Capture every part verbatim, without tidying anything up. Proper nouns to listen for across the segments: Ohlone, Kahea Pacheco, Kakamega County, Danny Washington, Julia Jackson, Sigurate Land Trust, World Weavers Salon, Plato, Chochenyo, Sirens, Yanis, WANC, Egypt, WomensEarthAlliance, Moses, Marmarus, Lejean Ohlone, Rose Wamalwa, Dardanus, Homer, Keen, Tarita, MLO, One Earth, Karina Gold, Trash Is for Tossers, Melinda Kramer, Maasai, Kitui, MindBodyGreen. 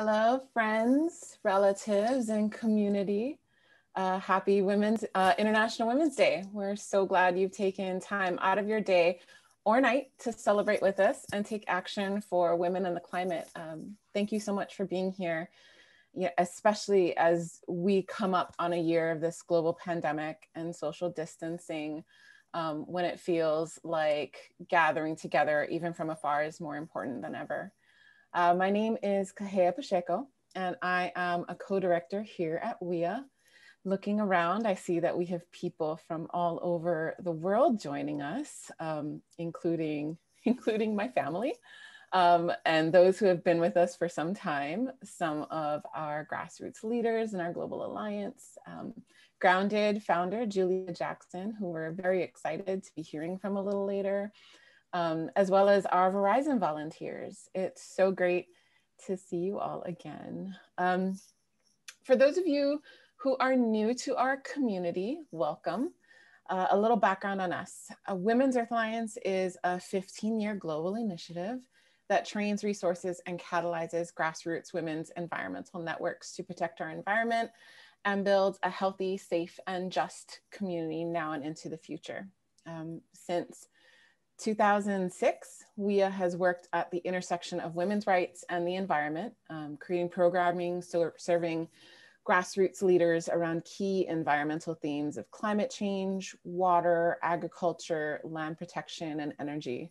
Hello, friends, relatives, and community. Uh, happy Women's uh, International Women's Day. We're so glad you've taken time out of your day or night to celebrate with us and take action for women and the climate. Um, thank you so much for being here, yeah, especially as we come up on a year of this global pandemic and social distancing, um, when it feels like gathering together, even from afar, is more important than ever. Uh, my name is Kahea Pacheco, and I am a co-director here at W E A. Looking around, I see that we have people from all over the world joining us, um, including, including my family, um, and those who have been with us for some time, some of our grassroots leaders in our global alliance, um, Grounded founder Julia Jackson, who we're very excited to be hearing from a little later, Um, as well as our Verizon volunteers. It's so great to see you all again. Um, for those of you who are new to our community, welcome. Uh, a little background on us. Uh, Women's Earth Alliance is a fifteen year global initiative that trains, resources, and catalyzes grassroots women's environmental networks to protect our environment and build a healthy, safe, and just community now and into the future. Um, since two thousand six, W E A has worked at the intersection of women's rights and the environment, um, creating programming, so serving grassroots leaders around key environmental themes of climate change, water, agriculture, land protection, and energy.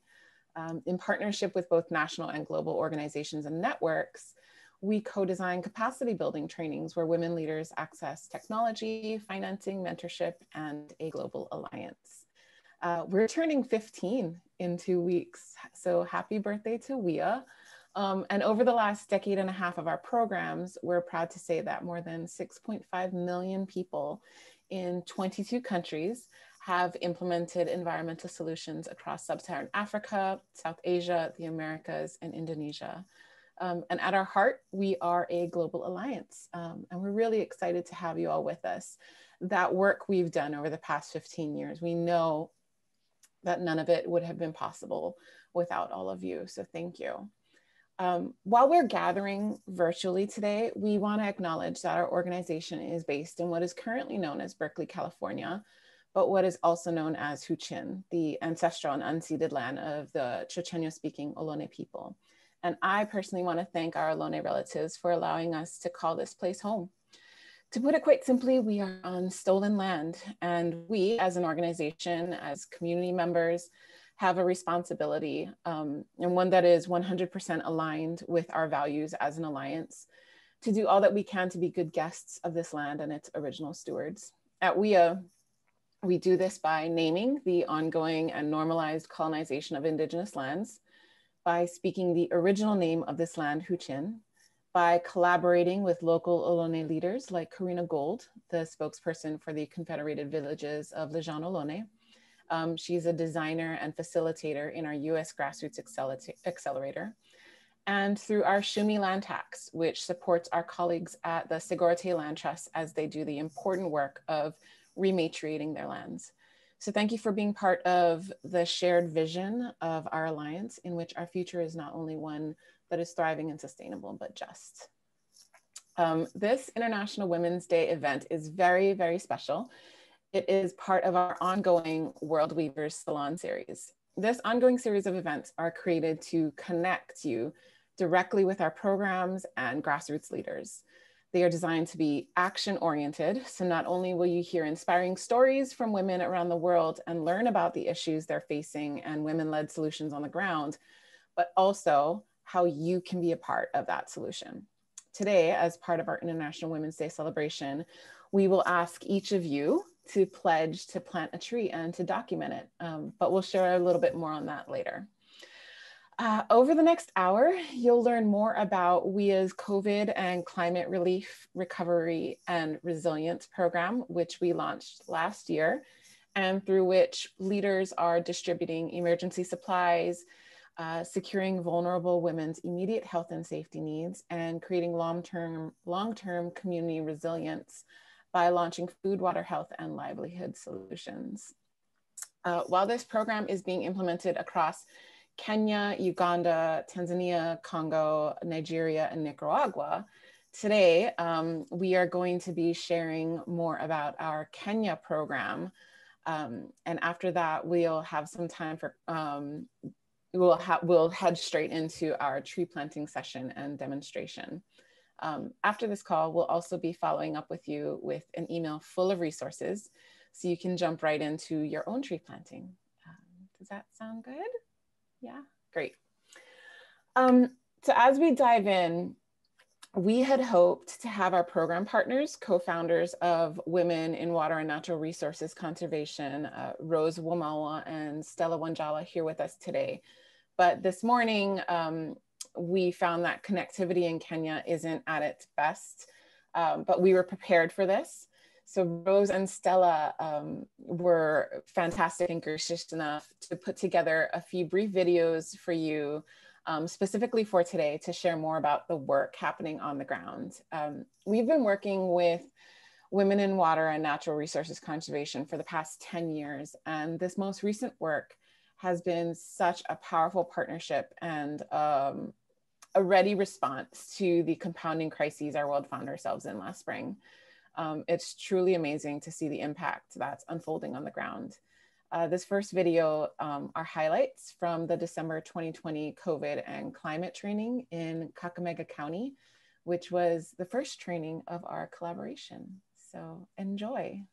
Um, in partnership with both national and global organizations and networks, we co-design capacity building trainings where women leaders access technology, financing, mentorship, and a global alliance. Uh, we're turning fifteen in two weeks, so happy birthday to W E A. Um, and over the last decade and a half of our programs, we're proud to say that more than six point five million people in twenty-two countries have implemented environmental solutions across sub-Saharan Africa, South Asia, the Americas, and Indonesia. Um, and at our heart, we are a global alliance, um, and we're really excited to have you all with us. That work we've done over the past fifteen years, we know that none of it would have been possible without all of you, so thank you. Um, while we're gathering virtually today, we want to acknowledge that our organization is based in what is currently known as Berkeley, California, but what is also known as Huchin, the ancestral and unceded land of the Chochenyo-speaking Ohlone people. And I personally want to thank our Ohlone relatives for allowing us to call this place home. To put it quite simply, we are on stolen land, and we as an organization, as community members, have a responsibility, um, and one that is one hundred percent aligned with our values as an alliance, to do all that we can to be good guests of this land and its original stewards. At W E A, we do this by naming the ongoing and normalized colonization of Indigenous lands, by speaking the original name of this land, Huchin, by collaborating with local Ohlone leaders like Karina Gold, the spokesperson for the Confederated Villages of Lejean Ohlone. Um, she's a designer and facilitator in our U S Grassroots Accelerator. And through our Shumi Land Tax, which supports our colleagues at the Sigurate Land Trust as they do the important work of rematriating their lands. So thank you for being part of the shared vision of our alliance, in which our future is not only one that is thriving and sustainable, but just. Um, this International Women's Day event is very, very special. It is part of our ongoing World Weavers Salon series. This ongoing series of events are created to connect you directly with our programs and grassroots leaders. They are designed to be action-oriented, so not only will you hear inspiring stories from women around the world and learn about the issues they're facing and women-led solutions on the ground, but also how you can be a part of that solution. Today, as part of our International Women's Day celebration, we will ask each of you to pledge to plant a tree and to document it, um, but we'll share a little bit more on that later. Uh, over the next hour, you'll learn more about W E A's COVID and Climate Relief, Recovery, and Resilience Program, which we launched last year, and through which leaders are distributing emergency supplies, Uh, securing vulnerable women's immediate health and safety needs, and creating long-term long-term community resilience by launching food, water, health, and livelihood solutions. Uh, while this program is being implemented across Kenya, Uganda, Tanzania, Congo, Nigeria, and Nicaragua. Today, um, we are going to be sharing more about our Kenya program. Um, and after that, we'll have some time for, um, we'll, ha we'll head straight into our tree planting session and demonstration. Um, after this call, we'll also be following up with you with an email full of resources so you can jump right into your own tree planting. Um, does that sound good? Yeah, great. Um, so as we dive in, we had hoped to have our program partners, co-founders of Women in Water and Natural Resources Conservation, uh, Rose Wamalwa and Stella Wanjala, here with us today. But this morning, um, we found that connectivity in Kenya isn't at its best, um, but we were prepared for this. So Rose and Stella um, were fantastic and gracious enough to put together a few brief videos for you, um, specifically for today, to share more about the work happening on the ground. Um, we've been working with Women in Water and Natural Resources Conservation for the past ten years, and this most recent work has been such a powerful partnership and um, a ready response to the compounding crises our world found ourselves in last spring. Um, it's truly amazing to see the impact that's unfolding on the ground. Uh, this first video um, are highlights from the December twenty twenty COVID and climate training in Kakamega County, which was the first training of our collaboration. So enjoy.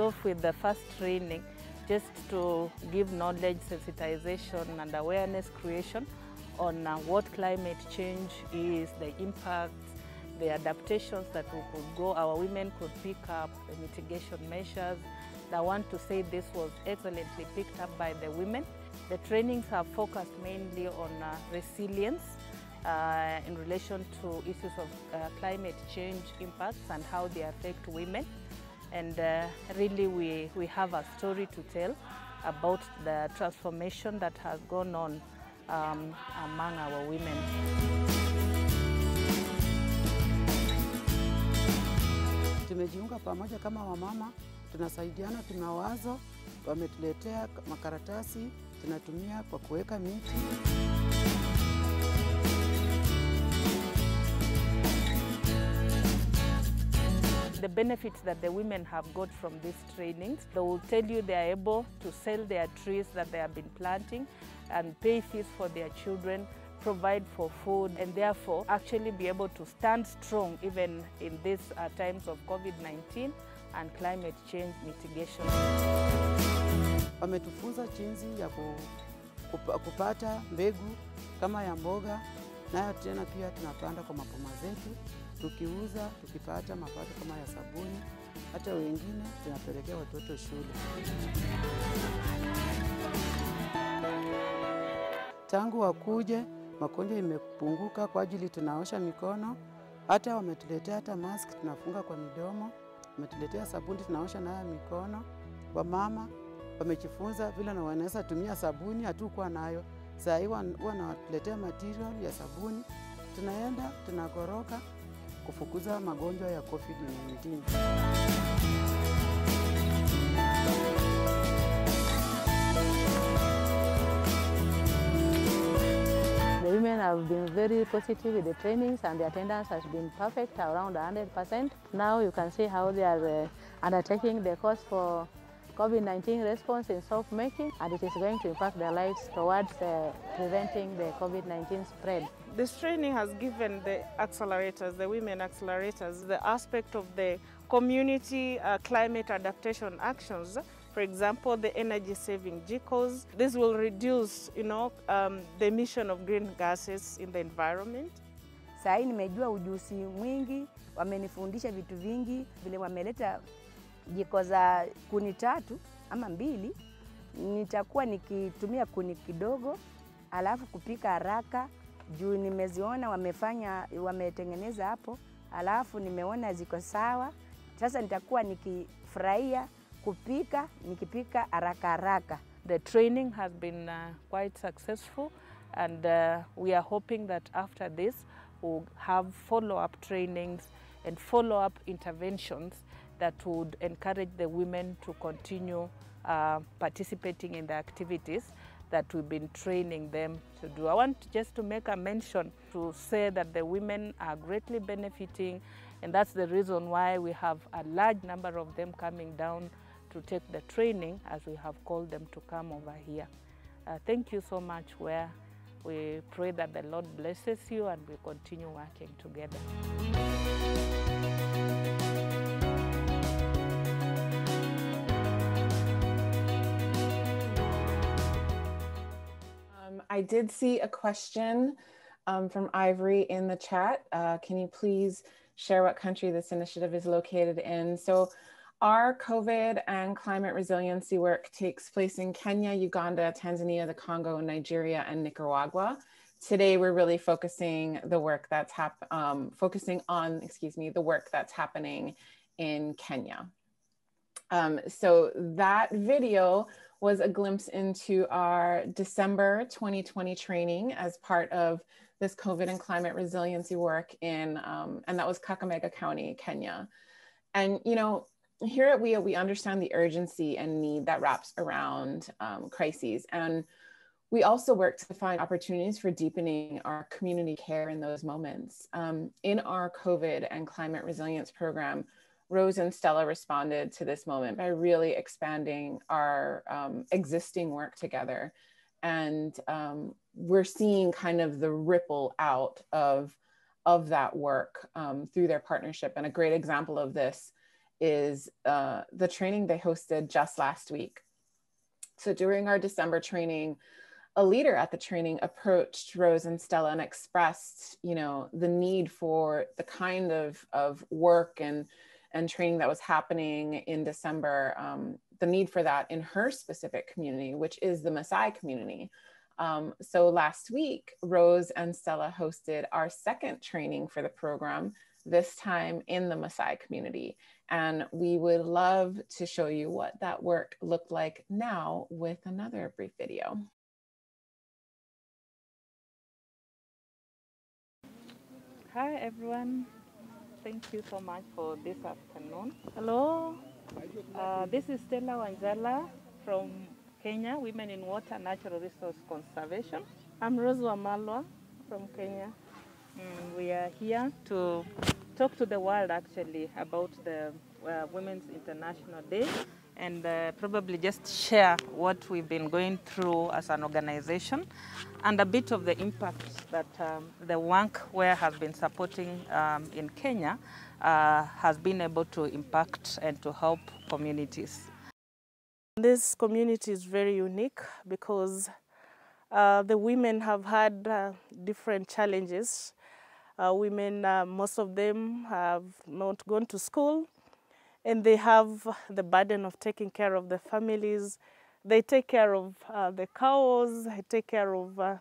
Off with the first training just to give knowledge, sensitization and awareness creation on uh, what climate change is, the impacts, the adaptations that we could go, our women could pick up, the mitigation measures. I want to say this was excellently picked up by the women. The trainings have focused mainly on uh, resilience uh, in relation to issues of uh, climate change impacts and how they affect women. And uh, really we, we have a story to tell about the transformation that has gone on um, among our women. Tumejiunga pamoja kama wamama, tunasaidiana, tunawazo, wametuletea makaratasi, tunatumia kwa kuweka miti. The benefits that the women have got from these trainings, they will tell you they are able to sell their trees that they have been planting and pay fees for their children, provide for food, and therefore actually be able to stand strong even in these uh, times of COVID nineteen and climate change mitigation. Wametufunza jinsi ya kupata mbegu kama ya mboga, nayo tena pia tunapanda kwa mapoma zetu. Tukiuza, tukipata mapato kama ya sabuni, hata wengine tunapelekea watoto shule. Tangu wakuje, makonjo imepunguka kwa ajili tunaosha mikono, hata wametuletea hata mask tunafunga kwa midomo, wametuletea sabuni tunaosha nayo mikono. Wamama wamejifunza vile na wanaweza tumia sabuni hatukuwa nayo. Sasa hivi wanatuletea material ya sabuni. Tunaenda, tunakoroka kufukuza magonjwa ya COVID nineteen. The women have been very positive with the trainings and the attendance has been perfect, around one hundred percent. Now you can see how they are uh, undertaking the course for COVID nineteen response in soap making, and it is going to impact their lives towards uh, preventing the COVID nineteen spread. This training has given the accelerators, the women accelerators, the aspect of the community uh, climate adaptation actions for example, the energy-saving G C Os. This will reduce, you know, um, the emission of green gases in the environment. Sai nimejua ujuzi mwingi, wamenifundisha vitu vingi, vile wameleta jiko za kuni tatu ama mbili, nitakuwa nikitumia kuni kidogo, alafu kupika haraka, juu nimeziona wamefanya, wametengeneza hapo, alafu nimeona ziko sawa. Sasa nitakuwa nikifurahia kupika, nikipika haraka haraka. The training has been uh, quite successful, and uh, we are hoping that after this we'll have follow-up trainings and follow-up interventions that would encourage the women to continue uh, participating in the activities that we've been training them to do. I want just to make a mention to say that the women are greatly benefiting, and that's the reason why we have a large number of them coming down to take the training, as we have called them to come over here. Uh, thank you so much, W E A. We pray that the Lord blesses you and we continue working together. I did see a question um, from Ivory in the chat. Uh, can you please share what country this initiative is located in? So our COVID and climate resiliency work takes place in Kenya, Uganda, Tanzania, the Congo, Nigeria, and Nicaragua. Today, we're really focusing the work that's hap um, focusing on, excuse me, the work that's happening in Kenya. Um, so that video was a glimpse into our December twenty twenty training as part of this COVID and climate resiliency work in, um, and that was Kakamega County, Kenya. And, you know, here at W E A, we understand the urgency and need that wraps around um, crises. And we also work to find opportunities for deepening our community care in those moments. Um, in our COVID and climate resilience program, Rose and Stella responded to this moment by really expanding our um, existing work together. And um, we're seeing kind of the ripple out of, of that work um, through their partnership. And a great example of this is uh, the training they hosted just last week. So during our December training, a leader at the training approached Rose and Stella and expressed, you know, the need for the kind of, of work and and training that was happening in December, um, the need for that in her specific community, which is the Maasai community. Um, so last week, Rose and Stella hosted our second training for the program, this time in the Maasai community. And we would love to show you what that work looked like now with another brief video. Hi, everyone. Thank you so much for this afternoon. Hello, uh, this is Stella Wanjala from Kenya, Women in Water and Natural Resources Conservation. I'm Rose Wamalwa from Kenya. And we are here to talk to the world actually about the uh, Women's International Day, and uh, probably just share what we've been going through as an organization and a bit of the impact that um, the work W E A has been supporting um, in Kenya uh, has been able to impact and to help communities. This community is very unique because uh, the women have had uh, different challenges. Uh, women, uh, most of them have not gone to school, and they have the burden of taking care of the families. They take care of uh, the cows, they take care of uh,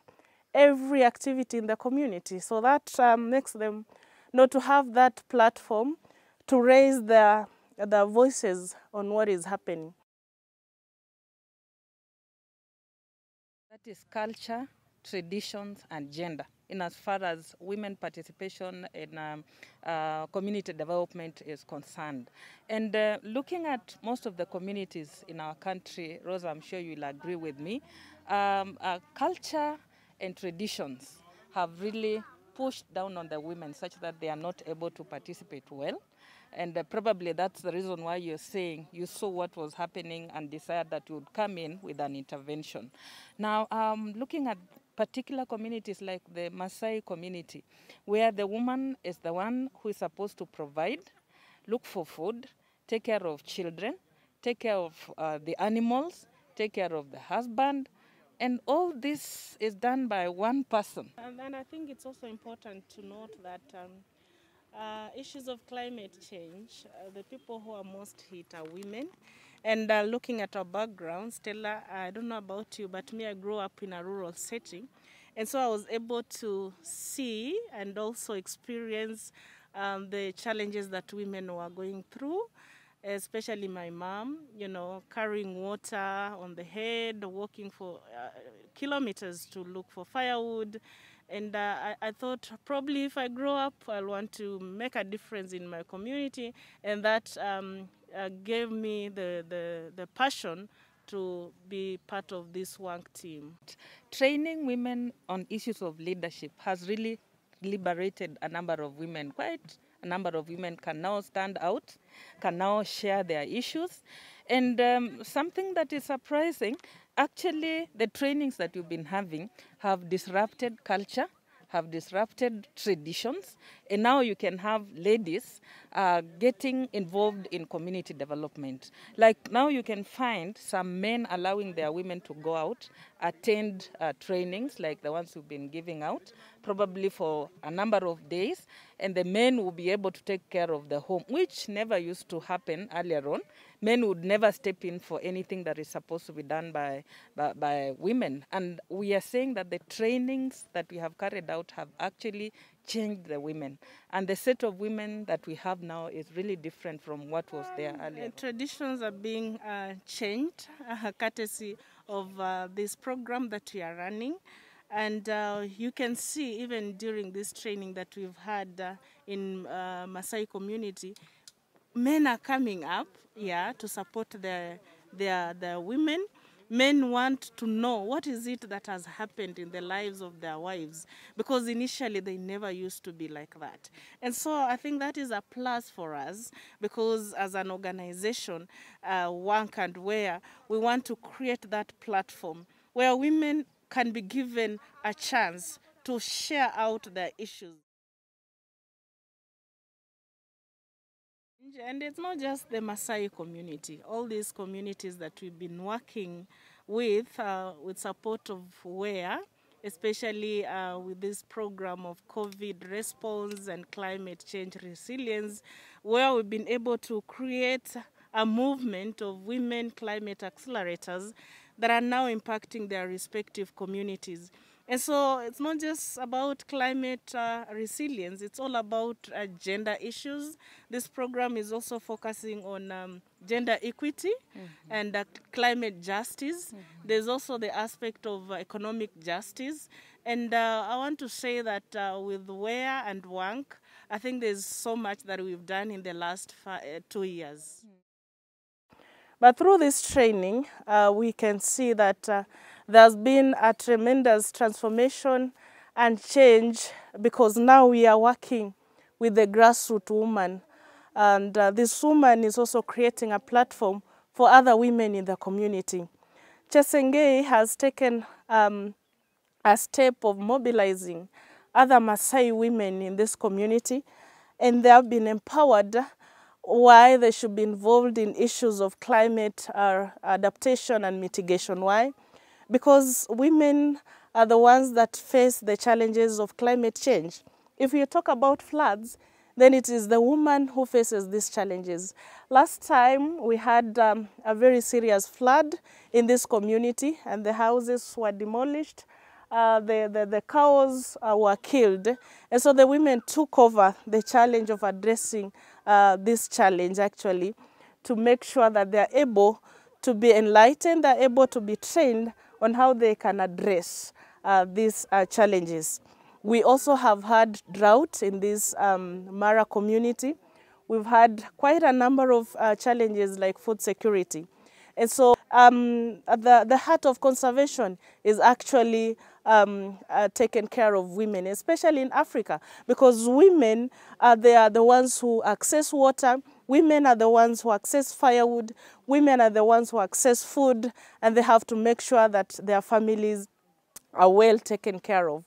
every activity in the community. So that um, makes them, you know, to have that platform to raise their, their voices on what is happening. That is culture, traditions, and gender, in as far as women participation in um, uh, community development is concerned. And uh, looking at most of the communities in our country, Rosa, I'm sure you'll agree with me, um, uh, culture and traditions have really pushed down on the women such that they are not able to participate well. And uh, probably that's the reason why you're saying you saw what was happening and decided that you would come in with an intervention. Now, um, looking at particular communities like the Maasai community, where the woman is the one who is supposed to provide, look for food, take care of children, take care of uh, the animals, take care of the husband, and all this is done by one person. And then I think it's also important to note that um, uh, issues of climate change, uh, the people who are most hit are women. And uh, looking at our background, Stella, I don't know about you, but me, I grew up in a rural setting. And so I was able to see and also experience um, the challenges that women were going through, especially my mom, you know, carrying water on the head, walking for uh, kilometers to look for firewood. And uh, I, I thought probably if I grow up, I'll want to make a difference in my community. And that um, uh, gave me the, the, the passion to be part of this work team. Training women on issues of leadership has really liberated a number of women. Quite a number of women can now stand out, can now share their issues. And um, something that is surprising, actually the trainings that you've been having have disrupted culture, have disrupted traditions, and now you can have ladies uh, getting involved in community development. Like now you can find some men allowing their women to go out, attend uh, trainings like the ones we've been giving out, probably for a number of days, and the men will be able to take care of the home, which never used to happen earlier on. Men would never step in for anything that is supposed to be done by, by, by women. And we are saying that the trainings that we have carried out have actually changed the women. And the set of women that we have now is really different from what was there earlier. Um, traditions are being uh, changed, uh, courtesy of uh, this program that we are running. And uh, you can see even during this training that we've had uh, in uh, Maasai community, men are coming up, yeah, to support their, their, their women. Men want to know what is it that has happened in the lives of their wives, because initially they never used to be like that. And so I think that is a plus for us, because as an organization, uh, Work and Wear, we want to create that platform where women can be given a chance to share out their issues. And it's not just the Maasai community. All these communities that we've been working with, uh, with support of W E A, especially uh, with this program of COVID response and climate change resilience, where we've been able to create a movement of women climate accelerators that are now impacting their respective communities. And so it's not just about climate uh, resilience, it's all about uh, gender issues. This program is also focusing on um, gender equity mm-hmm. and uh, climate justice. Mm-hmm. There's also the aspect of uh, economic justice. And uh, I want to say that uh, with W E A and W A N C, I think there's so much that we've done in the last uh, two years. Mm-hmm. But through this training, uh, we can see that uh, there's been a tremendous transformation and change, because now we are working with the grassroots woman. And uh, this woman is also creating a platform for other women in the community. Chesengei has taken um, a step of mobilizing other Maasai women in this community, and they have been empowered why they should be involved in issues of climate uh, adaptation and mitigation. Why? Because women are the ones that face the challenges of climate change. If you talk about floods, then it is the woman who faces these challenges. Last time we had um, a very serious flood in this community, and the houses were demolished, uh, the, the, the cows uh, were killed. And so the women took over the challenge of addressing Uh, this challenge, actually, to make sure that they are able to be enlightened, they are able to be trained on how they can address uh, these uh, challenges. We also have had drought in this um, Mara community. We've had quite a number of uh, challenges like food security. And so um, the, the heart of conservation is actually Um, uh, taken care of women, especially in Africa, because women are they are the ones who access water, women are the ones who access firewood, women are the ones who access food, and they have to make sure that their families are well taken care of.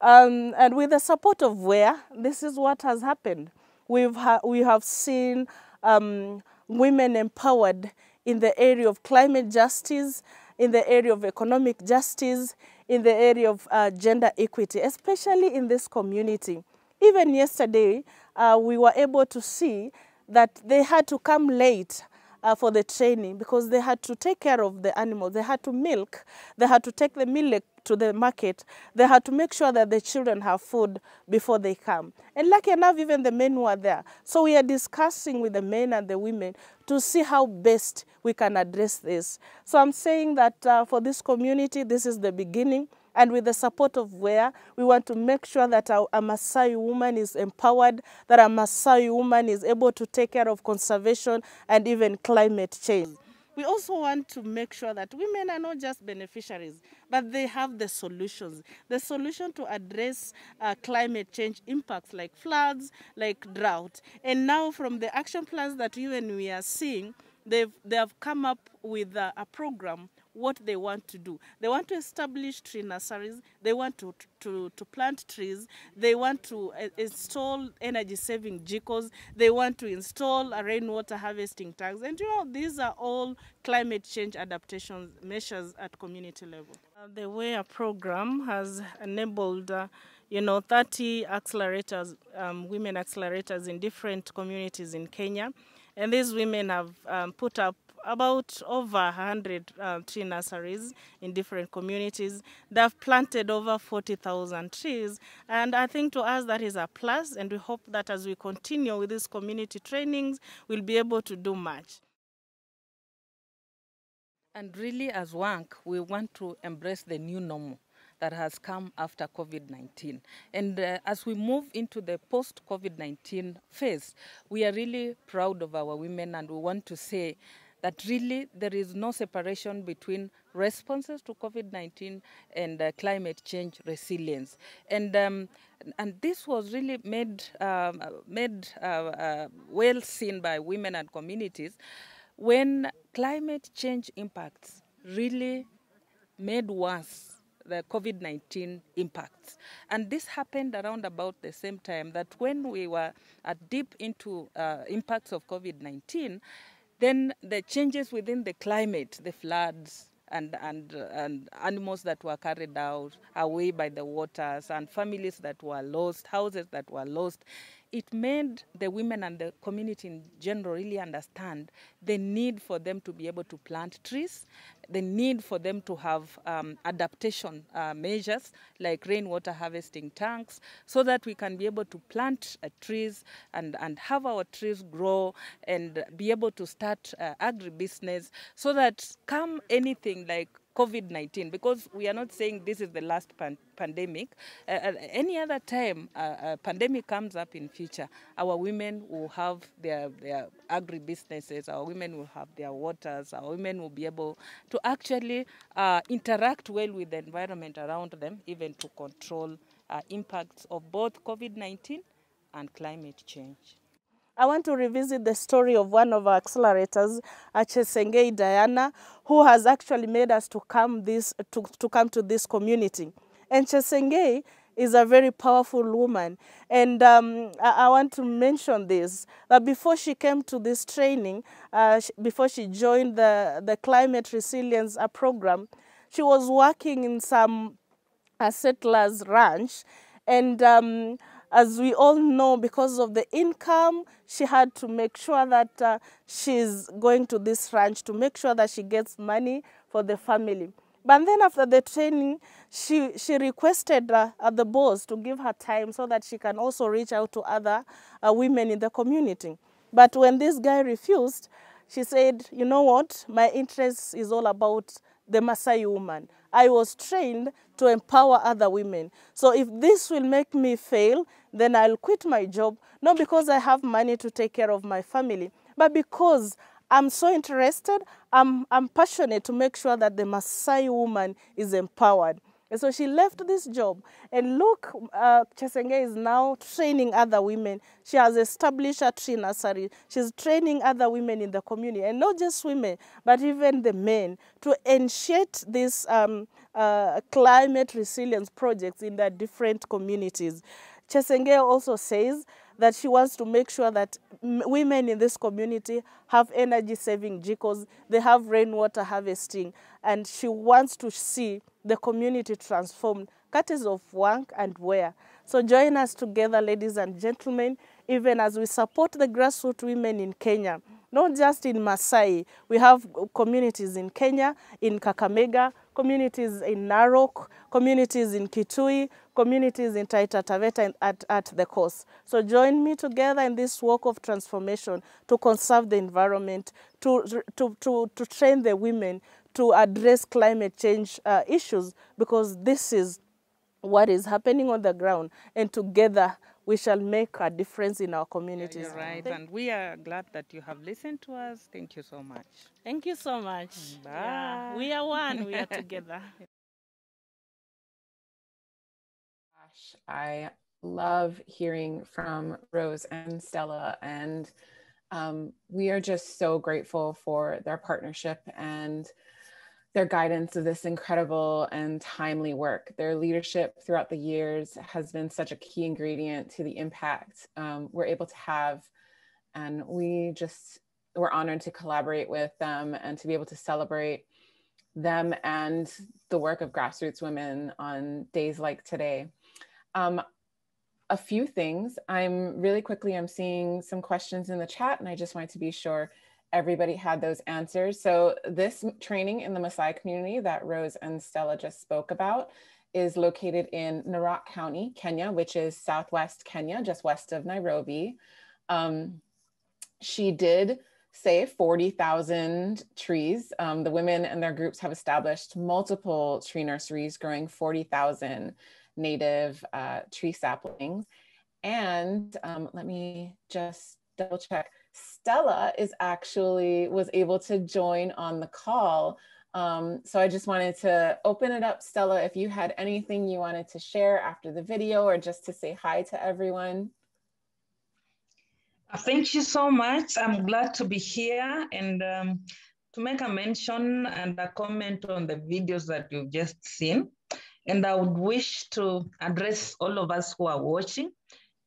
Um, and with the support of W E A, this is what has happened. We've ha we have seen um, women empowered in the area of climate justice, in the area of economic justice, in the area of uh, gender equity, especially in this community. Even yesterday, uh, we were able to see that they had to come late uh, for the training because they had to take care of the animals. They had to milk. They had to take the milk to the market. They had to make sure that the children have food before they come. And lucky enough, even the men were there. So we are discussing with the men and the women to see how best we can address this. So I'm saying that uh, for this community, this is the beginning. And with the support of W E A, we want to make sure that our, a Maasai woman is empowered, that a Maasai woman is able to take care of conservation and even climate change. We also want to make sure that women are not just beneficiaries, but they have the solutions. The solution to address uh, climate change impacts like floods, like drought. And now from the action plans that you and we are seeing, they've, they have come up with a, a program what they want to do. They want to establish tree nurseries, they want to, to, to plant trees, they want to uh, install energy-saving jikos, they want to install a rainwater harvesting tanks, and you know, these are all climate change adaptation measures at community level. Uh, the W E A program has enabled uh, you know, thirty accelerators, um, women accelerators in different communities in Kenya, and these women have um, put up about over one hundred uh, tree nurseries in different communities. They've planted over forty thousand trees, and I think to us that is a plus, and we hope that as we continue with these community trainings, we'll be able to do much. And really as W A N C, we want to embrace the new normal that has come after COVID nineteen. And uh, as we move into the post-COVID nineteen phase, we are really proud of our women, and we want to say that really there is no separation between responses to COVID nineteen and uh, climate change resilience. And, um, and this was really made, um, made uh, uh, well seen by women and communities when climate change impacts really made worse the COVID nineteen impacts. And this happened around about the same time that when we were uh, deep into uh, impacts of COVID nineteen, then the changes within the climate, the floods and, and, and animals that were carried out away by the waters and families that were lost, houses that were lost, it made the women and the community in general really understand the need for them to be able to plant trees, the need for them to have um, adaptation uh, measures like rainwater harvesting tanks, so that we can be able to plant uh, trees and, and have our trees grow and be able to start uh, agribusiness, so that come anything like COVID nineteen, because we are not saying this is the last pan pandemic. Uh, at any other time uh, a pandemic comes up in future, our women will have their, their agribusinesses, our women will have their waters, our women will be able to actually uh, interact well with the environment around them, even to control uh, impacts of both COVID nineteen and climate change. I want to revisit the story of one of our accelerators, Chesengei Diana, who has actually made us to come, this, to, to come to this community. And Chesengei is a very powerful woman. And um, I, I want to mention this, that before she came to this training, uh, she, before she joined the, the Climate Resilience Program, she was working in some uh, settlers' ranch. And um, as we all know, because of the income, she had to make sure that uh, she's going to this ranch to make sure that she gets money for the family. But then after the training, she, she requested uh, the boss to give her time so that she can also reach out to other uh, women in the community. But when this guy refused, she said, you know what, my interest is all about the Maasai woman. I was trained to empower other women. So if this will make me fail, then I'll quit my job, not because I have money to take care of my family, but because I'm so interested, I'm, I'm passionate to make sure that the Maasai woman is empowered. And so she left this job. And look, uh, Chesengei is now training other women. She has established a tree nursery. She's training other women in the community, and not just women, but even the men, to initiate these um, uh, climate resilience projects in their different communities. Chesengei also says that she wants to make sure that m women in this community have energy-saving jikos, they have rainwater harvesting, and she wants to see the community transformed, cutters of work and wear. So join us together, ladies and gentlemen, even as we support the grassroots women in Kenya, not just in Maasai. We have communities in Kenya, in Kakamega, communities in Narok, communities in Kitui, communities in Tarita Taveta at, at the coast. So join me together in this work of transformation to conserve the environment, to, to, to, to train the women to address climate change uh, issues, because this is what is happening on the ground, and together we shall make a difference in our communities. Yeah, you're right, Thank and we are glad that you have listened to us. Thank you so much. Thank you so much. Bye. Yeah. We are one, we are together. Gosh, I love hearing from Rose and Stella, and um, we are just so grateful for their partnership and their guidance of this incredible and timely work. Their leadership throughout the years has been such a key ingredient to the impact um, we're able to have. And we just, we're honored to collaborate with them and to be able to celebrate them and the work of grassroots women on days like today. Um, a few things, I'm really quickly, I'm seeing some questions in the chat, and I just wanted to be sure everybody had those answers. So this training in the Maasai community that Rose and Stella just spoke about is located in Narok County, Kenya, which is Southwest Kenya, just west of Nairobi. Um, she did say forty thousand trees. Um, the women and their groups have established multiple tree nurseries growing forty thousand native uh, tree saplings. And um, let me just double check. Stella is actually was able to join on the call. Um, so I just wanted to open it up, Stella, if you had anything you wanted to share after the video or just to say hi to everyone. Thank you so much. I'm glad to be here and um, to make a mention and a comment on the videos that you've just seen. And I would wish to address all of us who are watching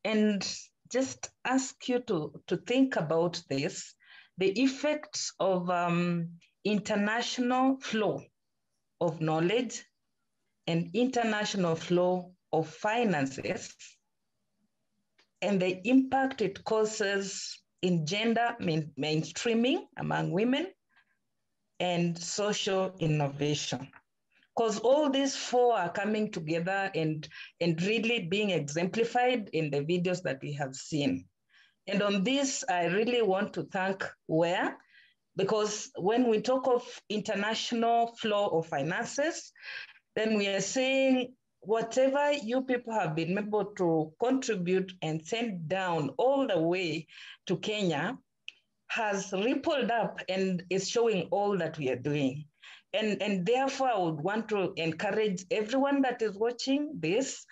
and just ask you to, to think about this, the effects of um, international flow of knowledge and international flow of finances and the impact it causes in gender main, mainstreaming among women and social innovation. Because all these four are coming together and, and really being exemplified in the videos that we have seen. And on this, I really want to thank W E A, because when we talk of international flow of finances, then we are saying whatever you people have been able to contribute and send down all the way to Kenya has rippled up and is showing all that we are doing. And, and therefore, I would want to encourage everyone that is watching this,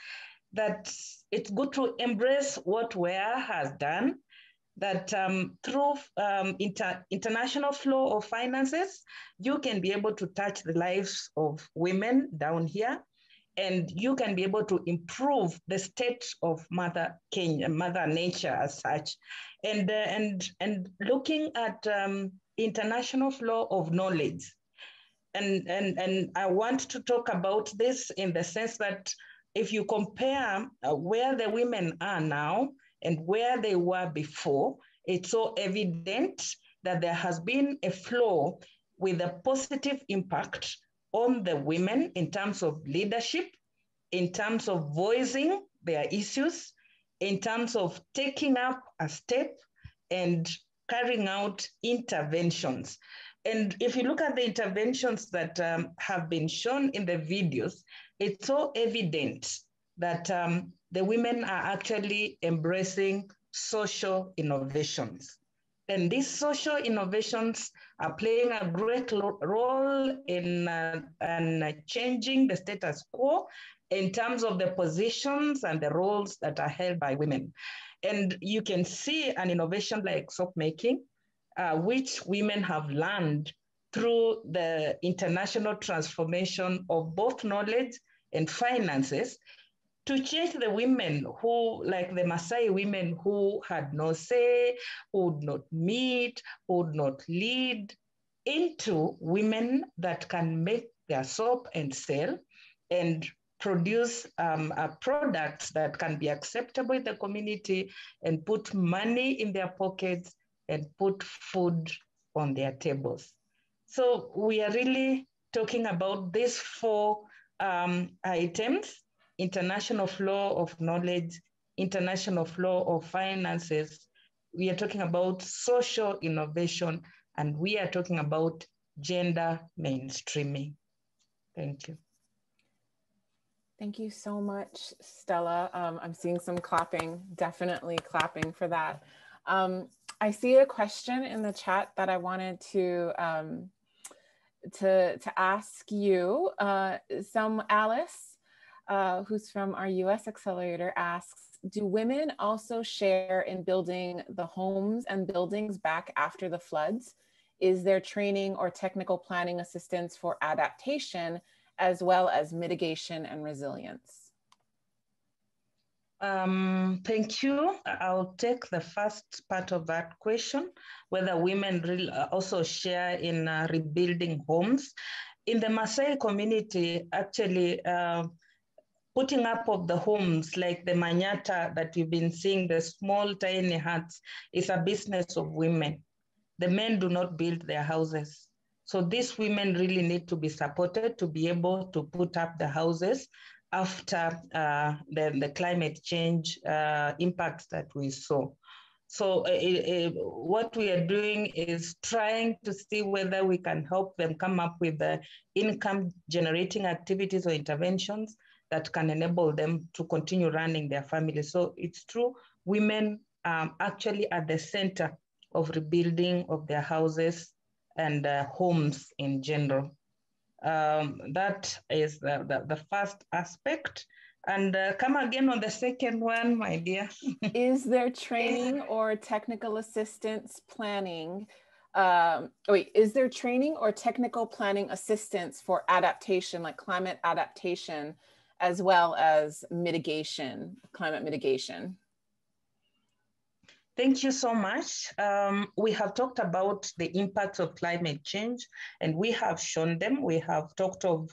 that it's good to embrace what W E A has done, that um, through um, inter international flow of finances, you can be able to touch the lives of women down here, and you can be able to improve the state of Mother Kenya, Mother Nature as such. And, uh, and, and looking at um, international flow of knowledge, And, and, and I want to talk about this in the sense that if you compare where the women are now and where they were before, it's so evident that there has been a flow with a positive impact on the women in terms of leadership, in terms of voicing their issues, in terms of taking up a step and carrying out interventions. And if you look at the interventions that um, have been shown in the videos, it's so evident that um, the women are actually embracing social innovations. And these social innovations are playing a great role in, uh, in uh, changing the status quo in terms of the positions and the roles that are held by women. And you can see an innovation like soap making, Uh, which women have learned through the international transformation of both knowledge and finances, to check the women who, like the Maasai women who had no say, who would not meet, who would not lead, into women that can make their soap and sell and produce um, a product that can be acceptable in the community and put money in their pockets and put food on their tables. So we are really talking about these four um, items: international flow of knowledge, international flow of finances. We are talking about social innovation, and we are talking about gender mainstreaming. Thank you. Thank you so much, Stella. Um, I'm seeing some clapping, definitely clapping for that. Um, I see a question in the chat that I wanted to um, to, to ask you. Uh, some Alice, uh, who's from our U S Accelerator, asks, do women also share in building the homes and buildings back after the floods? Is there training or technical planning assistance for adaptation as well as mitigation and resilience? Um, thank you. I'll take the first part of that question, whether women really also share in uh, rebuilding homes. In the Maasai community, actually, uh, putting up of the homes like the manyata that you've been seeing, the small tiny huts, is a business of women. The men do not build their houses. So these women really need to be supported to be able to put up the houses after uh, the, the climate change uh, impacts that we saw. So uh, uh, what we are doing is trying to see whether we can help them come up with the income generating activities or interventions that can enable them to continue running their family. So it's true, women um, actually at the center of rebuilding of their houses and uh, homes in general. Um, that is the, the, the first aspect. And uh, come again on the second one, my dear. Is there training or technical assistance planning? Um, wait, is there training or technical planning assistance for adaptation, like climate adaptation, as well as mitigation, climate mitigation? Thank you so much. Um, we have talked about the impacts of climate change, and we have shown them. We have talked of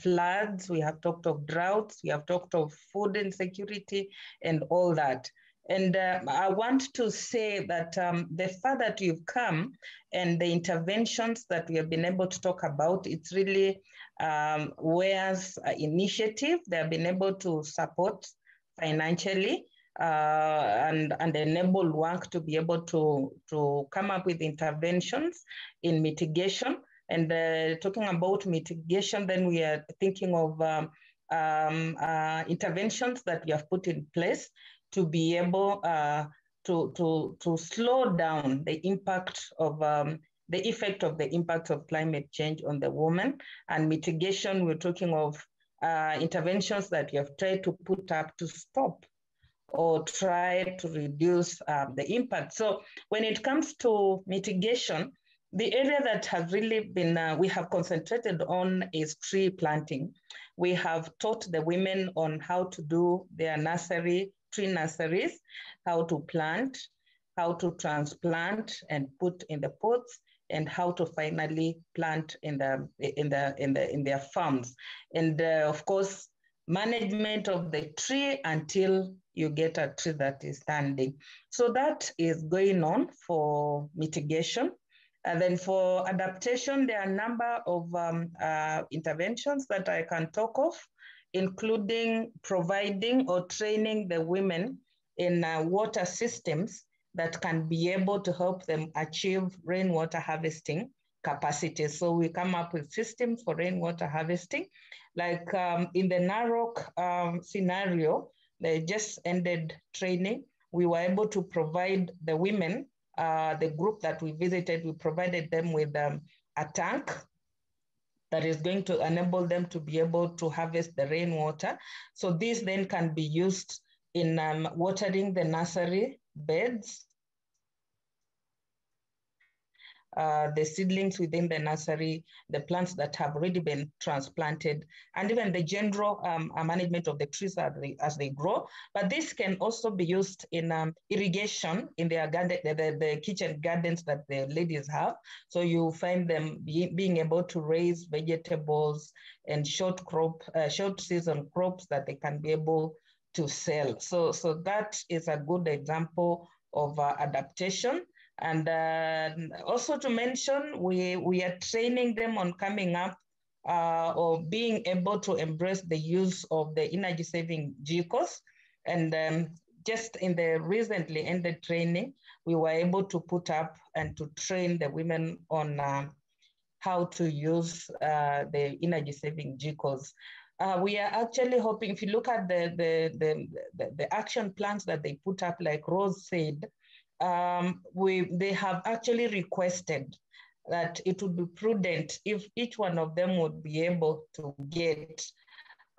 floods, we have talked of droughts, we have talked of food insecurity and all that. And uh, I want to say that um, the far that you've come and the interventions that we have been able to talk about, it's really um, W E A's initiative. They have been able to support financially uh, and, and enable work to be able to, to come up with interventions in mitigation. And uh, talking about mitigation, then we are thinking of um, um, uh, interventions that we have put in place to be able uh, to, to, to slow down the impact of, um, the effect of the impact of climate change on the woman. And mitigation, we're talking of uh, interventions that you have tried to put up to stop or try to reduce um, the impact. So when it comes to mitigation, the area that has really been, uh, we have concentrated on is tree planting. We have taught the women on how to do their nursery, tree nurseries, how to plant, how to transplant and put in the pots, and how to finally plant in the in the in the in their farms. And uh, of course, management of the tree until you get a tree that is standing. So that is going on for mitigation. And then for adaptation, there are a number of um, uh, interventions that I can talk of, including providing or training the women in uh, water systems that can be able to help them achieve rainwater harvesting capacity. So we come up with systems for rainwater harvesting. Like um, in the Narok um, scenario, they just ended training. We were able to provide the women, uh, the group that we visited, we provided them with um, a tank that is going to enable them to be able to harvest the rainwater. So this then can be used in um, watering the nursery beds, uh, the seedlings within the nursery, the plants that have already been transplanted, and even the general um, management of the trees as they, as they grow. But this can also be used in um, irrigation in their garden, the, the, the kitchen gardens that the ladies have. So you find them be, being able to raise vegetables and short crop, uh, short season crops that they can be able to sell. So, so that is a good example of uh, adaptation. And uh, also to mention, we, we are training them on coming up uh, or being able to embrace the use of the energy saving jikos. And um, just in the recently ended training, we were able to put up and to train the women on uh, how to use uh, the energy saving jikos. Uh, we are actually hoping, if you look at the, the, the, the, the action plans that they put up, like Rose said, um, we, they have actually requested that it would be prudent if each one of them would be able to get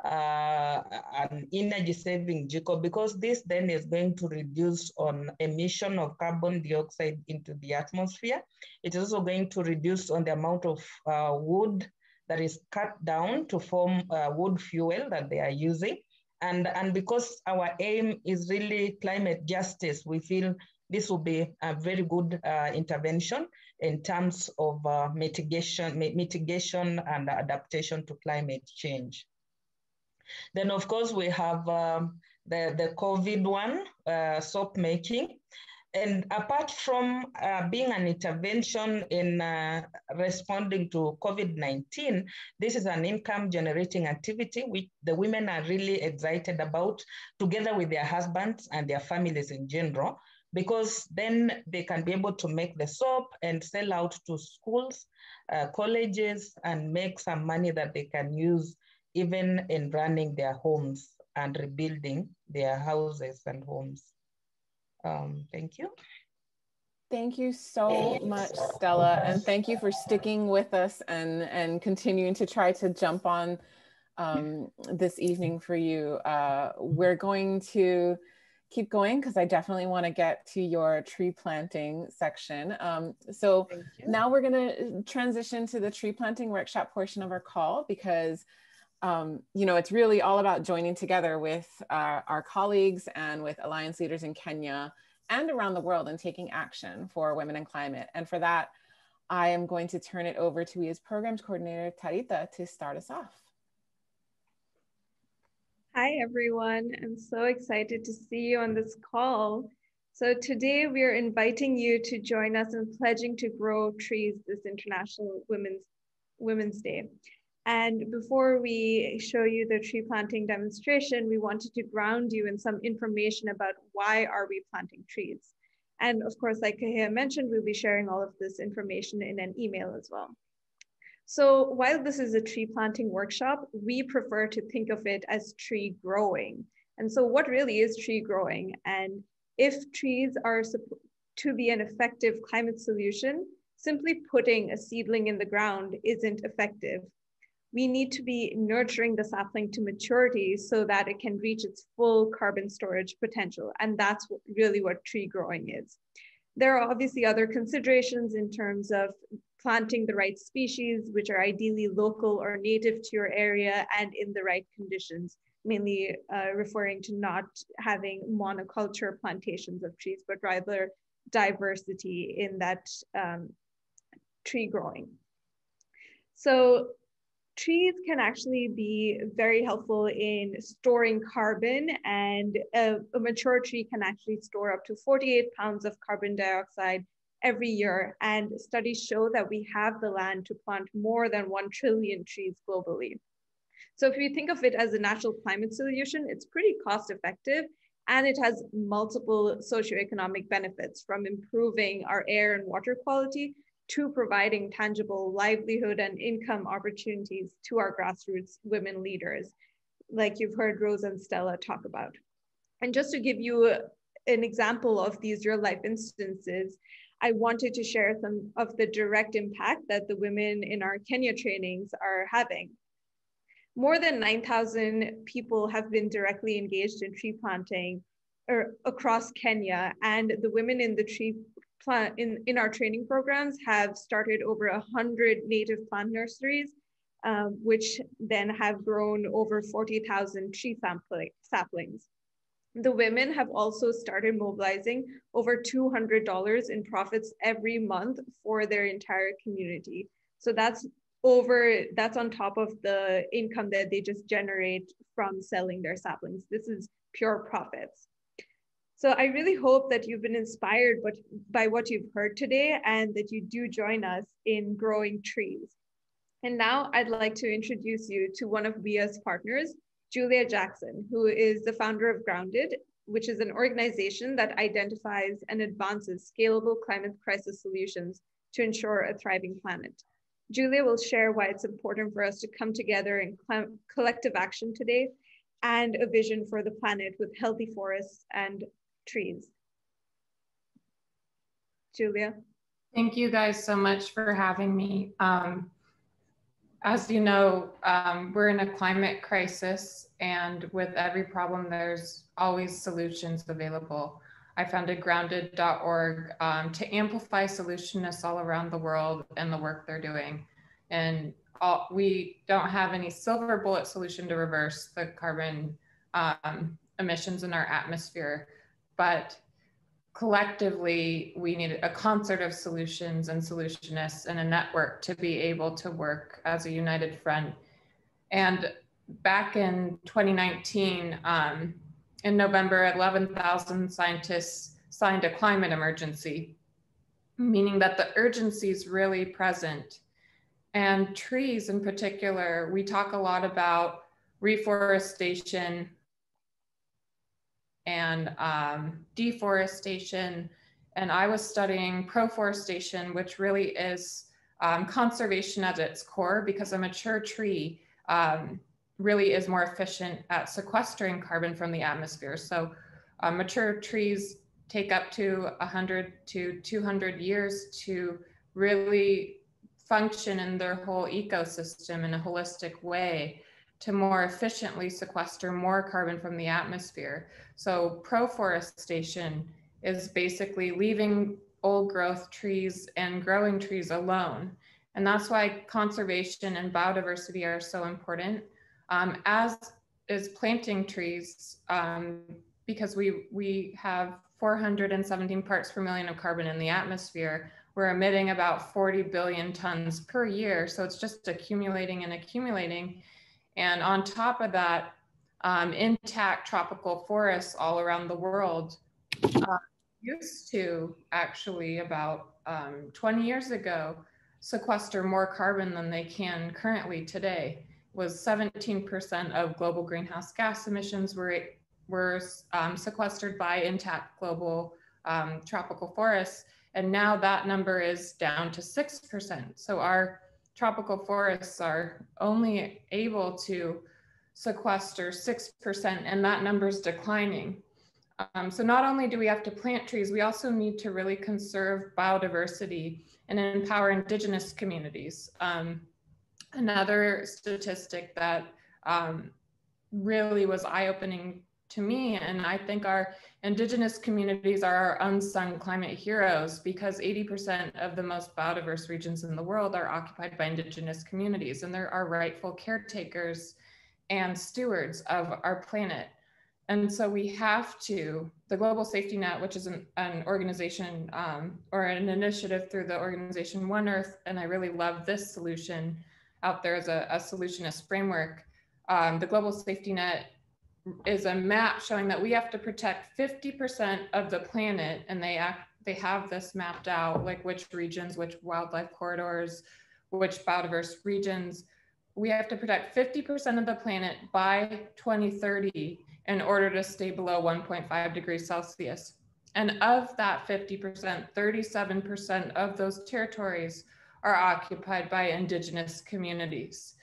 uh, an energy saving jiko, because this then is going to reduce on emission of carbon dioxide into the atmosphere. It is also going to reduce on the amount of uh, wood that is cut down to form uh, wood fuel that they are using. And, and because our aim is really climate justice, we feel this will be a very good uh, intervention in terms of uh, mitigation, mitigation and adaptation to climate change. Then of course we have um, the, the COVID one, uh, soap making. And apart from uh, being an intervention in uh, responding to COVID nineteen, this is an income generating activity which the women are really excited about, together with their husbands and their families in general, because then they can be able to make the soap and sell out to schools, uh, colleges, and make some money that they can use even in running their homes and rebuilding their houses and homes. Um, thank you. Thank you so much, Stella. And thank you for sticking with us and, and continuing to try to jump on um, this evening for you. Uh, we're going to keep going because I definitely want to get to your tree planting section. Um, so now we're going to transition to the tree planting workshop portion of our call, because Um, you know, it's really all about joining together with uh, our colleagues and with alliance leaders in Kenya and around the world and taking action for women and climate. And for that, I am going to turn it over to W E A's programs coordinator, Tarita, to start us off. Hi, everyone. I'm so excited to see you on this call. So today we are inviting you to join us in pledging to grow trees this International Women's, Women's Day. And before we show you the tree planting demonstration, we wanted to ground you in some information about why are we planting trees. And of course, like Kahea mentioned, we'll be sharing all of this information in an email as well. So while this is a tree planting workshop, we prefer to think of it as tree growing. And so what really is tree growing? And if trees are to be an effective climate solution, simply putting a seedling in the ground isn't effective. We need to be nurturing the sapling to maturity so that it can reach its full carbon storage potential. And that's really what tree growing is. There are obviously other considerations in terms of planting the right species, which are ideally local or native to your area and in the right conditions, mainly uh, referring to not having monoculture plantations of trees, but rather diversity in that um, tree growing. So trees can actually be very helpful in storing carbon, and a, a mature tree can actually store up to forty-eight pounds of carbon dioxide every year. And studies show that we have the land to plant more than one trillion trees globally. So if you think of it as a natural climate solution, it's pretty cost effective, and it has multiple socioeconomic benefits, from improving our air and water quality to providing tangible livelihood and income opportunities to our grassroots women leaders, like you've heard Rose and Stella talk about. And just to give you an example of these real life instances, I wanted to share some of the direct impact that the women in our Kenya trainings are having. More than nine thousand people have been directly engaged in tree planting across Kenya, and the women in the tree plant in, in our training programs have started over one hundred native plant nurseries, um, which then have grown over forty thousand tree saplings. The women have also started mobilizing over two hundred dollars in profits every month for their entire community. So that's over, that's on top of the income that they just generate from selling their saplings. This is pure profits. So I really hope that you've been inspired by what you've heard today and that you do join us in growing trees. And now I'd like to introduce you to one of W E A's partners, Julia Jackson, who is the founder of Grounded, which is an organization that identifies and advances scalable climate crisis solutions to ensure a thriving planet. Julia will share why it's important for us to come together in collective action today and a vision for the planet with healthy forests and trees. Julia. Thank you guys so much for having me. Um, as you know, um, we're in a climate crisis, and with every problem, there's always solutions available. I founded grounded dot org um, to amplify solutionists all around the world and the work they're doing. And all, we don't have any silver bullet solution to reverse the carbon um, emissions in our atmosphere, but collectively, we need a concert of solutions and solutionists and a network to be able to work as a united front. And back in twenty nineteen, um, in November, eleven thousand scientists signed a climate emergency, meaning that the urgency is really present. And trees in particular, we talk a lot about reforestation and um, deforestation. And I was studying proforestation, which really is um, conservation at its core, because a mature tree um, really is more efficient at sequestering carbon from the atmosphere. So uh, mature trees take up to one hundred to two hundred years to really function in their whole ecosystem in a holistic way to more efficiently sequester more carbon from the atmosphere. So proforestation is basically leaving old growth trees and growing trees alone. And that's why conservation and biodiversity are so important, um, as is planting trees, um, because we, we have four hundred seventeen parts per million of carbon in the atmosphere. We're emitting about forty billion tons per year. So it's just accumulating and accumulating. And on top of that, um, intact tropical forests all around the world uh, used to actually about um, twenty years ago sequester more carbon than they can currently today. It was seventeen percent of global greenhouse gas emissions were, were um, sequestered by intact global um, tropical forests. And now that number is down to six percent. So our tropical forests are only able to sequester six percent, and that number is declining. Um, so not only do we have to plant trees, we also need to really conserve biodiversity and empower indigenous communities. Um, another statistic that um, really was eye-opening to me, and I think our indigenous communities are our unsung climate heroes, because eighty percent of the most biodiverse regions in the world are occupied by indigenous communities, and they're our rightful caretakers and stewards of our planet. And so we have to, the Global Safety Net, which is an, an organization um, or an initiative through the organization One Earth, and I really love this solution out there as a, a solutionist framework. Um, the Global Safety Net is a map showing that we have to protect fifty percent of the planet, and they act, they have this mapped out, like which regions, which wildlife corridors, which biodiverse regions. We have to protect fifty percent of the planet by twenty thirty in order to stay below one point five degrees Celsius. And of that fifty percent, thirty-seven percent of those territories are occupied by indigenous communities.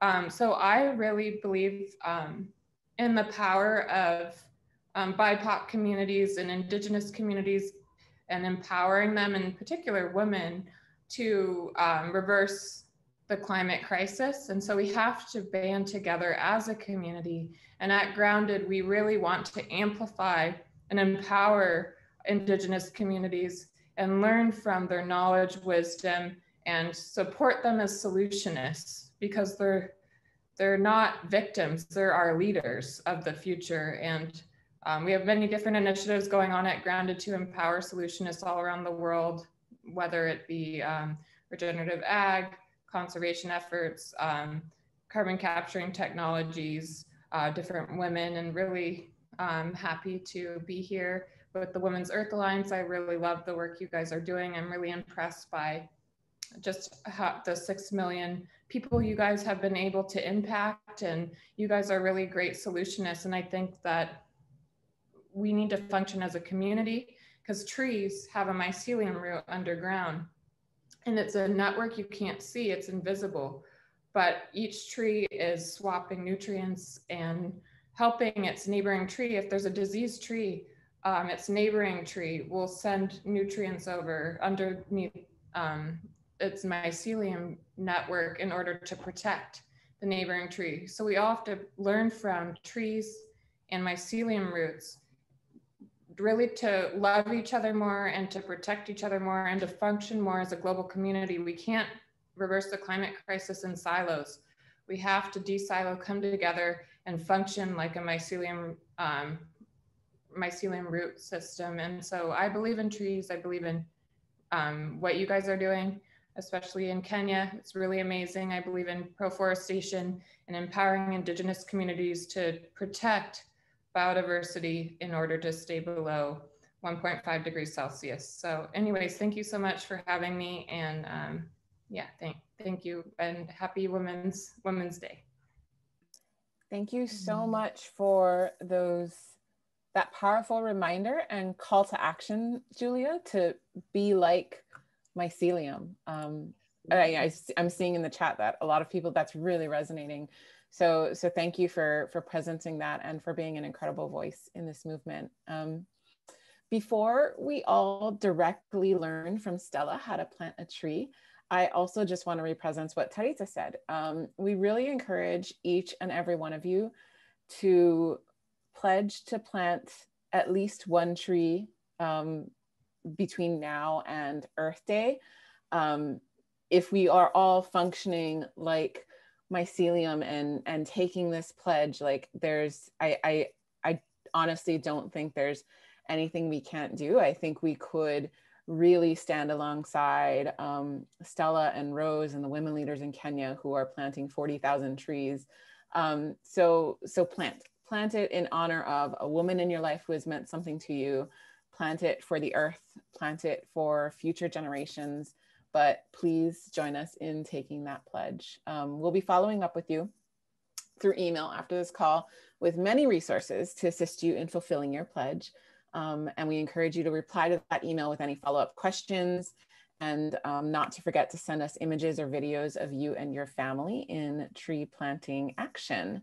Um, so I really believe um, in the power of um, B I P O C communities and indigenous communities, and empowering them, in particular women, to um, reverse the climate crisis. And so we have to band together as a community. And at Grounded, we really want to amplify and empower indigenous communities and learn from their knowledge, wisdom, and support them as solutionists, because they're they're not victims, they're our leaders of the future. And um, we have many different initiatives going on at Grounded to empower solutionists all around the world, whether it be um, regenerative ag, conservation efforts, um, carbon capturing technologies, uh, different women, and really um, happy to be here with the Women's Earth Alliance. I really love the work you guys are doing. I'm really impressed by just how the six million people you guys have been able to impact, and you guys are really great solutionists. And I think that we need to function as a community, because trees have a mycelium root underground, and it's a network you can't see, it's invisible, but each tree is swapping nutrients and helping its neighboring tree. If there's a diseased tree, um, its neighboring tree will send nutrients over underneath um, its mycelium network in order to protect the neighboring tree. So we all have to learn from trees and mycelium roots, really to love each other more and to protect each other more and to function more as a global community. We can't reverse the climate crisis in silos. We have to de-silo, come together and function like a mycelium, um, mycelium root system. And so I believe in trees. I believe in um, what you guys are doing, especially in Kenya. It's really amazing. I believe in proforestation and empowering indigenous communities to protect biodiversity in order to stay below one point five degrees Celsius. So anyways, thank you so much for having me. And um, yeah, thank, thank you, and happy Women's, Women's Day. Thank you so much for those, that powerful reminder and call to action, Julia, to be like mycelium. Um, I, I, I'm seeing in the chat that a lot of people, that's really resonating. So, so thank you for, for presenting that and for being an incredible voice in this movement. Um, before we all directly learn from Stella how to plant a tree, I also just want to represent what Tarita said. Um, we really encourage each and every one of you to pledge to plant at least one tree um, between now and Earth Day. Um, if we are all functioning like mycelium and and taking this pledge, like there's, I, I, I honestly don't think there's anything we can't do. I think we could really stand alongside um, Stella and Rose and the women leaders in Kenya who are planting forty thousand trees. Um, so, so plant, plant it in honor of a woman in your life who has meant something to you. Plant it for the earth, plant it for future generations, but please join us in taking that pledge. Um, we'll be following up with you through email after this call with many resources to assist you in fulfilling your pledge. Um, and we encourage you to reply to that email with any follow-up questions, and um, not to forget to send us images or videos of you and your family in tree planting action.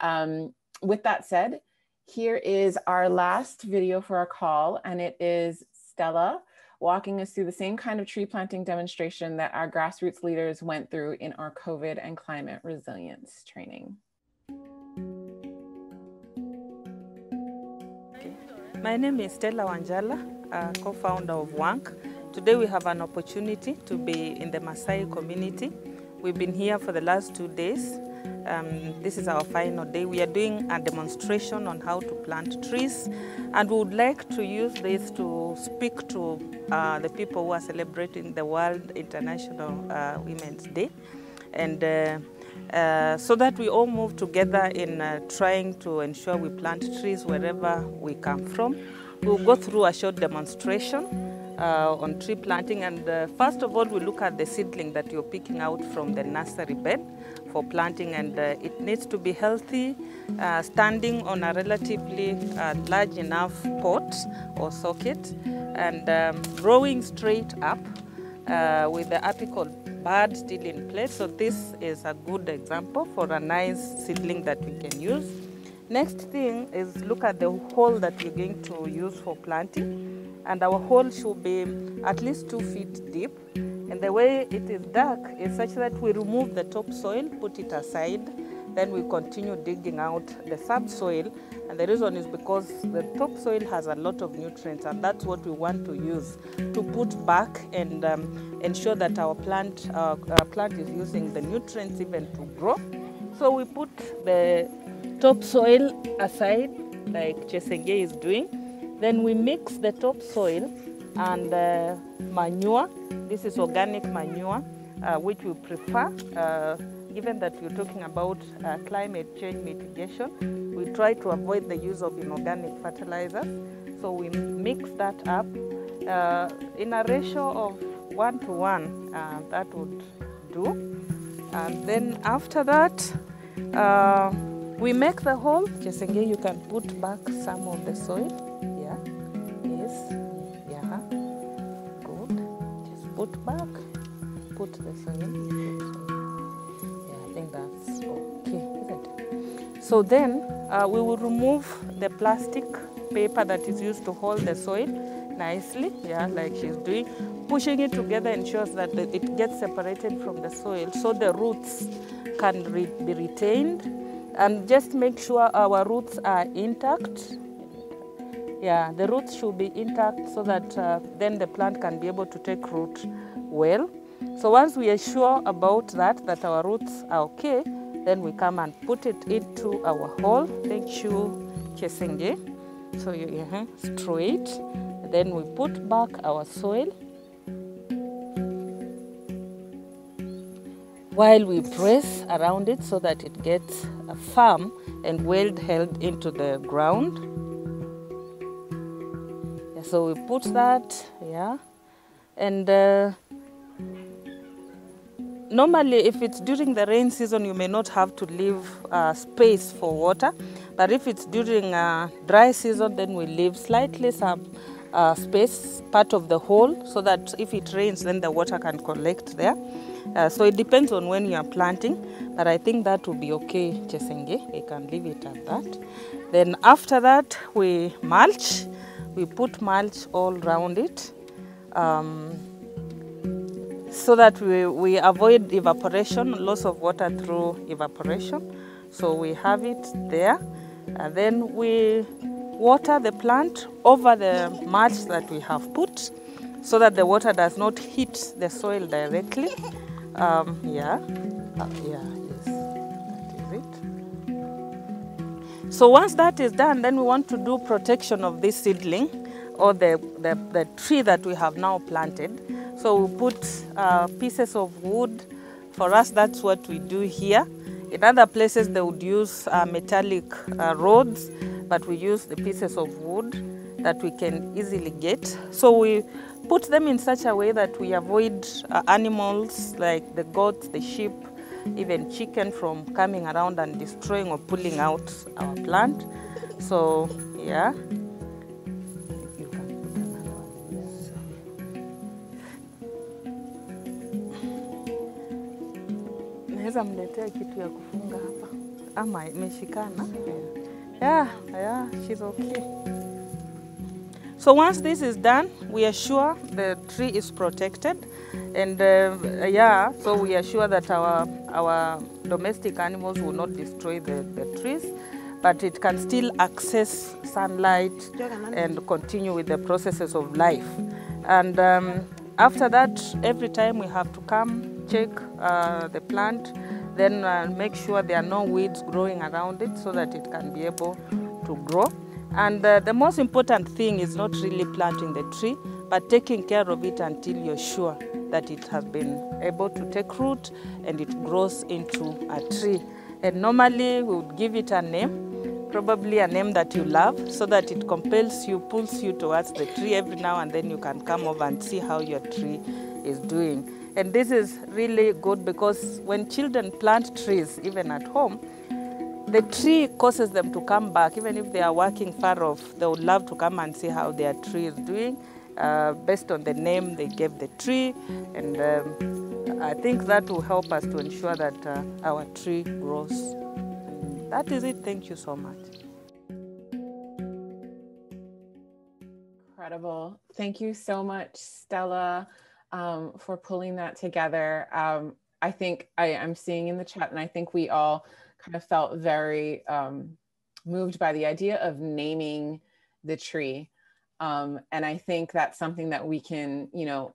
Um, with that said, here is our last video for our call, and it is Stella walking us through the same kind of tree planting demonstration that our grassroots leaders went through in our COVID and climate resilience training. My name is Stella Wanjala, co-founder of WANK. Today we have an opportunity to be in the Maasai community. We've been here for the last two days. Um, this is our final day. We are doing a demonstration on how to plant trees, and we would like to use this to speak to uh, the people who are celebrating the World International uh, Women's Day, and uh, uh, so that we all move together in uh, trying to ensure we plant trees wherever we come from. We'll go through a short demonstration Uh, on tree planting, and uh, first of all we look at the seedling that you're picking out from the nursery bed for planting, and uh, it needs to be healthy, uh, standing on a relatively uh, large enough pot or socket, and um, growing straight up uh, with the apical bud still in place. So this is a good example for a nice seedling that we can use. Next thing is look at the hole that we're going to use for planting. And our hole should be at least two feet deep. And the way it is dug is such that we remove the topsoil, put it aside, Then we continue digging out the subsoil, and the reason is because the topsoil has a lot of nutrients, and that's what we want to use to put back and um, ensure that our plant, uh, our plant is using the nutrients even to grow. So we put the topsoil aside, like Chesengei is doing. Then we mix the topsoil and uh, manure. This is organic manure, uh, which we prefer. Uh, given that we're talking about uh, climate change mitigation, we try to avoid the use of inorganic fertilizers. So we mix that up uh, in a ratio of one to one, uh, that would do. And then after that, uh, we make the hole. Chesengei, you can put back some of the soil. Yeah, yes, yeah, good. Just put back, put the soil. Yeah, I think that's okay, isn't it? So then uh, we will remove the plastic paper that is used to hold the soil nicely, yeah, like she's doing. Pushing it together ensures that it gets separated from the soil so the roots can re be retained, and just make sure our roots are intact. Yeah, the roots should be intact so that uh, then the plant can be able to take root well. So once we are sure about that, that our roots are okay, then we come and put it into our hole. Thank you, Chesengei. So you uh-huh, strew it. Then we put back our soil. While we press around it so that it gets firm and well held into the ground. Yeah, so we put that, yeah. And uh, normally, if it's during the rain season, you may not have to leave uh, space for water. But if it's during uh, dry season, then we leave slightly some uh, space, part of the hole, so that if it rains, then the water can collect there. Uh, so it depends on when you are planting, but I think that will be okay, Chesengei. We can leave it at that. Then after that, we mulch. We put mulch all around it um, so that we, we avoid evaporation, loss of water through evaporation. So we have it there. And then we water the plant over the mulch that we have put so that the water does not hit the soil directly. Um, yeah, uh, yeah, yes, that is it. So once that is done, then we want to do protection of this seedling or the, the, the tree that we have now planted. So we put uh, pieces of wood. For us, that's what we do here. In other places, they would use uh, metallic uh, rods, but we use the pieces of wood that we can easily get. So we put them in such a way that we avoid uh, animals like the goats, the sheep, even chicken from coming around and destroying or pulling out our plant. So, yeah. Yeah, yeah, she's okay. So once this is done, we are sure the tree is protected, and uh, yeah, so we are sure that our our domestic animals will not destroy the, the trees, but it can still access sunlight and continue with the processes of life. And um, after that, every time we have to come check uh, the plant, then uh, make sure there are no weeds growing around it so that it can be able to grow. And uh, the most important thing is not really planting the tree, but taking care of it until you're sure that it has been able to take root and it grows into a tree. And normally we would give it a name, probably a name that you love, so that it compels you, pulls you towards the tree every now and then. You can come over and see how your tree is doing. And this is really good because when children plant trees, even at home, the tree causes them to come back. Even if they are working far off, they would love to come and see how their tree is doing uh, based on the name they gave the tree. And um, I think that will help us to ensure that uh, our tree grows. That is it. Thank you so much. Incredible. Thank you so much, Stella, um, for pulling that together. Um, I think I, I'm seeing in the chat, and I think we all kind of felt very um, moved by the idea of naming the tree. Um, and I think that's something that we can, you know,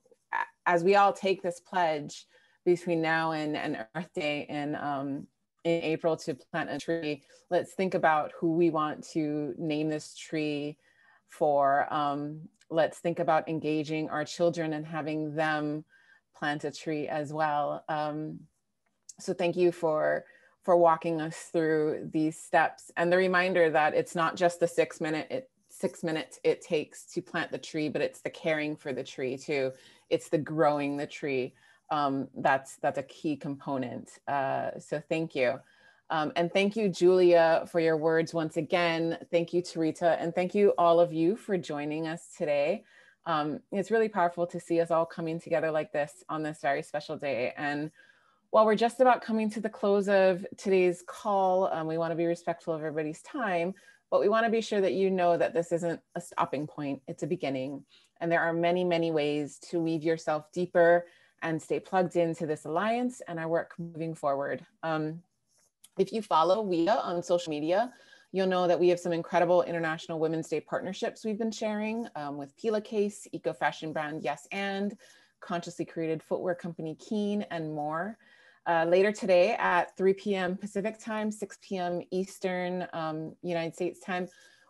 as we all take this pledge between now and, and Earth Day and um, in April to plant a tree, let's think about who we want to name this tree for. Um, let's think about engaging our children and having them plant a tree as well. Um, so thank you for, for walking us through these steps. And the reminder that it's not just the six minute, it, six minutes it takes to plant the tree, but it's the caring for the tree too. It's the growing the tree. Um, that's, that's a key component. Uh, so thank you. Um, and thank you, Julia, for your words once again. Thank you, Tarita, and thank you all of you for joining us today. Um, it's really powerful to see us all coming together like this on this very special day. And while we're just about coming to the close of today's call, um, we want to be respectful of everybody's time, but we want to be sure that you know that this isn't a stopping point, it's a beginning. And there are many, many ways to weave yourself deeper and stay plugged into this alliance and our work moving forward. Um, If you follow W E A on social media, you'll know that we have some incredible International Women's Day partnerships we've been sharing um, with Pila Case, eco-fashion brand Yes And, consciously created footwear company Keen, and more. Uh, later today at three p m Pacific time, six p m Eastern um, United States time,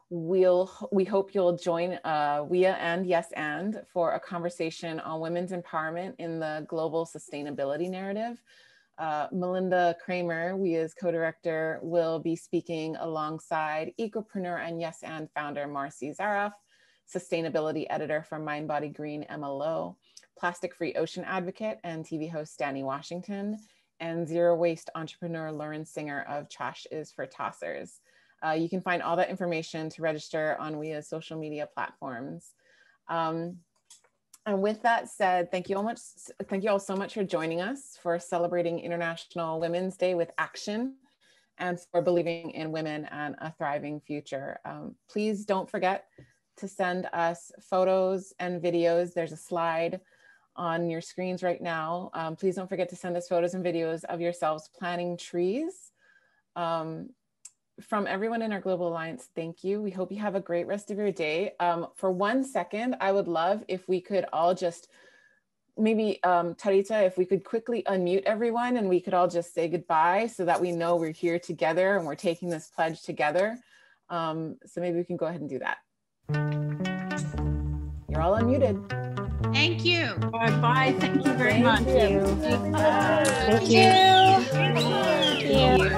we'll, we hope you'll join uh, W E A and Yes And for a conversation on women's empowerment in the global sustainability narrative. Uh, Melinda Kramer, WEA's co-director, will be speaking alongside ecopreneur and Yes And founder Marcy Zaraf, sustainability editor for MindBodyGreen M L O, plastic-free ocean advocate and T V host Danny Washington, and zero-waste entrepreneur Lauren Singer of Trash Is for Tossers. Uh, you can find all that information to register on WEA's social media platforms. Um, And with that said, thank you all much. Thank you all so much for joining us, for celebrating International Women's Day with action, and for believing in women and a thriving future. Um, please don't forget to send us photos and videos. There's a slide on your screens right now. Um, please don't forget to send us photos and videos of yourselves planting trees. Um, From everyone in our Global Alliance, thank you. We hope you have a great rest of your day. Um, for one second, I would love if we could all just, maybe um, Tarita, if we could quickly unmute everyone and we could all just say goodbye so that we know we're here together and we're taking this pledge together. Um, so maybe we can go ahead and do that. You're all unmuted. Thank you. Bye-bye. Thank you very much. Thank you. Thank you. Thank you. Thank you for